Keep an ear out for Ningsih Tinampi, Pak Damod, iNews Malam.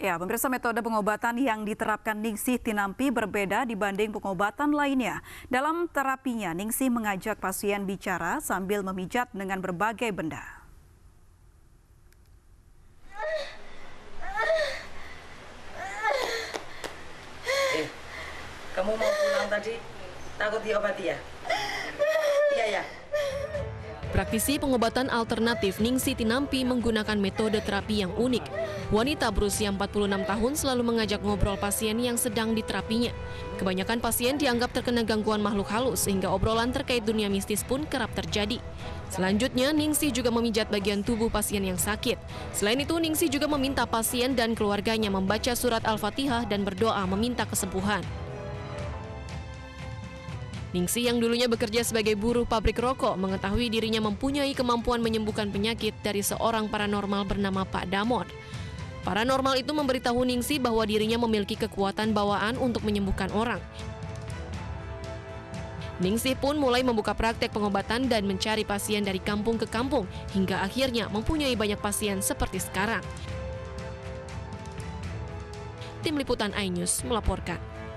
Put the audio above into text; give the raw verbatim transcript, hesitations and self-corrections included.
Ya, pemirsa, metode pengobatan yang diterapkan Ningsih Tinampi berbeda dibanding pengobatan lainnya. Dalam terapinya, Ningsih mengajak pasien bicara sambil memijat dengan berbagai benda. Eh, kamu mau pulang tadi? Takut diobati ya? Iya ya. Praktisi pengobatan alternatif Ningsih Tinampi menggunakan metode terapi yang unik. Wanita berusia empat puluh enam tahun selalu mengajak ngobrol pasien yang sedang diterapinya. Kebanyakan pasien dianggap terkena gangguan makhluk halus sehingga obrolan terkait dunia mistis pun kerap terjadi. Selanjutnya, Ningsih juga memijat bagian tubuh pasien yang sakit. Selain itu, Ningsih juga meminta pasien dan keluarganya membaca surat Al-Fatihah dan berdoa meminta kesembuhan. Ningsih yang dulunya bekerja sebagai buruh pabrik rokok mengetahui dirinya mempunyai kemampuan menyembuhkan penyakit dari seorang paranormal bernama Pak Damod. Paranormal itu memberitahu Ningsih bahwa dirinya memiliki kekuatan bawaan untuk menyembuhkan orang. Ningsih pun mulai membuka praktek pengobatan dan mencari pasien dari kampung ke kampung hingga akhirnya mempunyai banyak pasien seperti sekarang. Tim Liputan iNews melaporkan.